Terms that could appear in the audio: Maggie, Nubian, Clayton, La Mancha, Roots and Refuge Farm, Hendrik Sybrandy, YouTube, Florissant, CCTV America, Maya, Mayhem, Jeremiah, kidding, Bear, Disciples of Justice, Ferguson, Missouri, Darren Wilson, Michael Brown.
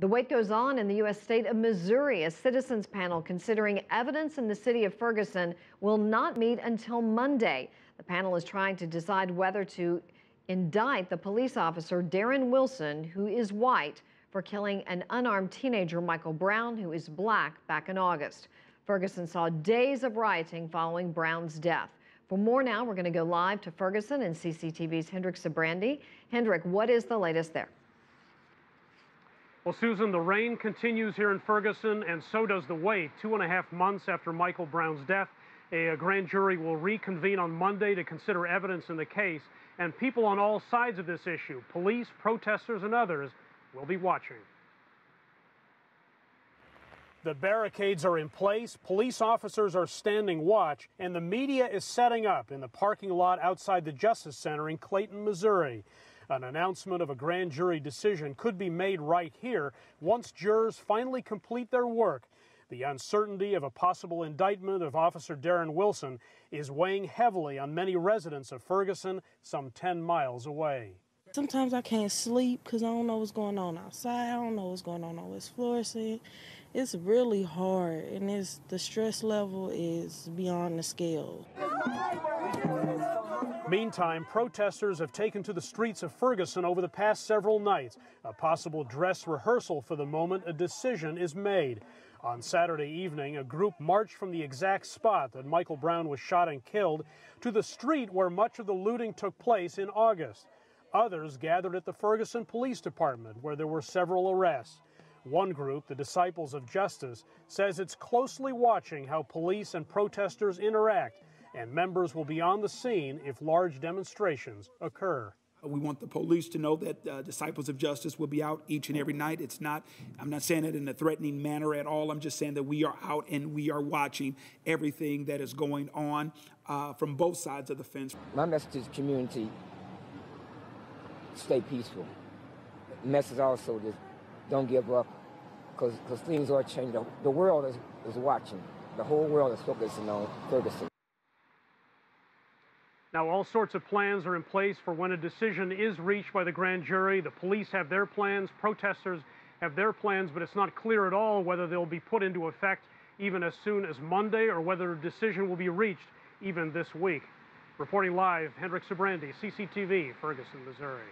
The wait goes on in the U.S. state of Missouri. A citizens panel considering evidence in the city of Ferguson will not meet until Monday. The panel is trying to decide whether to indict the police officer Darren Wilson, who is white, for killing an unarmed teenager, Michael Brown, who is black, back in August. Ferguson saw days of rioting following Brown's death. For more now, we're going to go live to Ferguson and CCTV's Hendrik Sybrandy. Hendrik, what is the latest there? Well, Susan, the rain continues here in Ferguson, and so does the wait. 2.5 months after Michael Brown's death, a grand jury will reconvene on Monday to consider evidence in the case. And people on all sides of this issue, police, protesters, and others, will be watching. The barricades are in place, police officers are standing watch, and the media is setting up in the parking lot outside the Justice Center in Clayton, Missouri. An announcement of a grand jury decision could be made right here once jurors finally complete their work. The uncertainty of a possible indictment of Officer Darren Wilson is weighing heavily on many residents of Ferguson, some 10 miles away. Sometimes I can't sleep because I don't know what's going on outside. I don't know what's going on West Florissant. It's really hard, and the stress level is beyond the scale. Meantime, protesters have taken to the streets of Ferguson over the past several nights. A possible dress rehearsal for the moment a decision is made. On Saturday evening, a group marched from the exact spot that Michael Brown was shot and killed to the street where much of the looting took place in August. Others gathered at the Ferguson Police Department, where there were several arrests. One group, the Disciples of Justice, says it's closely watching how police and protesters interact, and members will be on the scene if large demonstrations occur. We want the police to know that Disciples of Justice will be out each and every night. I'm not saying it in a threatening manner at all. I'm just saying that we are out and we are watching everything that is going on from both sides of the fence. My message to the community: stay peaceful. The message also is don't give up, because things are changing. The world is watching. The whole world is focusing on Ferguson. Now, all sorts of plans are in place for when a decision is reached by the grand jury. The police have their plans, protesters have their plans, but it's not clear at all whether they'll be put into effect even as soon as Monday or whether a decision will be reached even this week. Reporting live, Hendrik Sybrandy, CCTV, Ferguson, Missouri.